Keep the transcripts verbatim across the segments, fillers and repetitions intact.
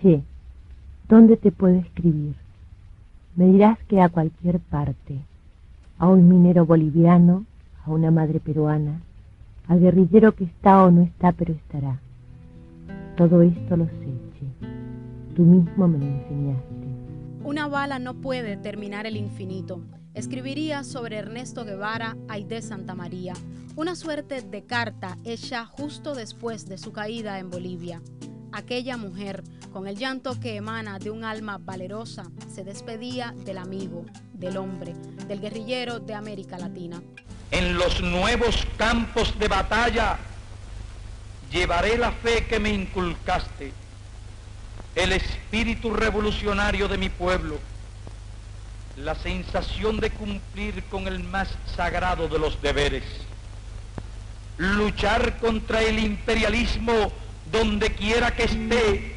Che, ¿dónde te puedo escribir? Me dirás que a cualquier parte, a un minero boliviano, a una madre peruana, al guerrillero que está o no está, pero estará. Todo esto lo sé, Che. Tú mismo me lo enseñaste. Una bala no puede terminar el infinito. Escribiría sobre Ernesto Guevara, Haydée Santamaría, una suerte de carta hecha justo después de su caída en Bolivia. Aquella mujer, con el llanto que emana de un alma valerosa, se despedía del amigo, del hombre, del guerrillero de América Latina. En los nuevos campos de batalla llevaré la fe que me inculcaste, el espíritu revolucionario de mi pueblo, la sensación de cumplir con el más sagrado de los deberes, luchar contra el imperialismo donde quiera que esté.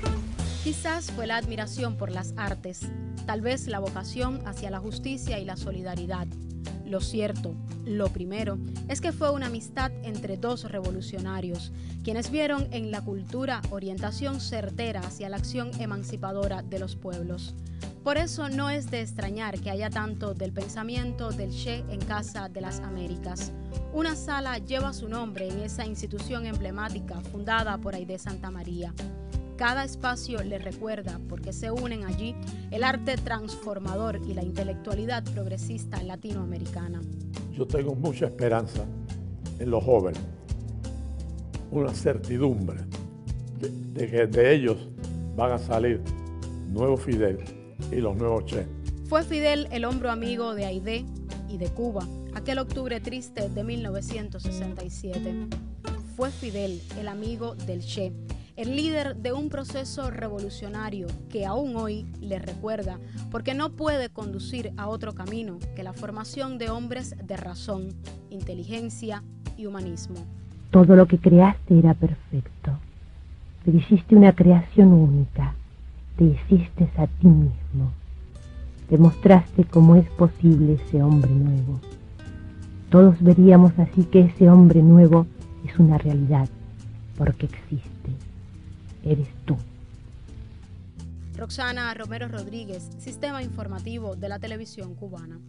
Quizás fue la admiración por las artes, tal vez la vocación hacia la justicia y la solidaridad. Lo cierto, lo primero, es que fue una amistad entre dos revolucionarios, quienes vieron en la cultura orientación certera hacia la acción emancipadora de los pueblos. Por eso no es de extrañar que haya tanto del pensamiento del Che en Casa de las Américas. Una sala lleva su nombre en esa institución emblemática fundada por Haydée Santamaría. Cada espacio le recuerda, porque se unen allí, el arte transformador y la intelectualidad progresista latinoamericana. Yo tengo mucha esperanza en los jóvenes, una certidumbre de, de que de ellos van a salir nuevos Fidel y los nuevos Che. Fue Fidel el hombro amigo de Haydée y de Cuba, aquel octubre triste de mil novecientos sesenta y siete. Fue Fidel el amigo del Che, el líder de un proceso revolucionario que aún hoy le recuerda, porque no puede conducir a otro camino que la formación de hombres de razón, inteligencia y humanismo. Todo lo que creaste era perfecto. Te hiciste una creación única. Te hiciste a ti mismo. Te mostraste cómo es posible ese hombre nuevo. Todos veríamos así que ese hombre nuevo es una realidad, porque existe. Eres tú. Roxana Romero Rodríguez, Sistema Informativo de la Televisión Cubana.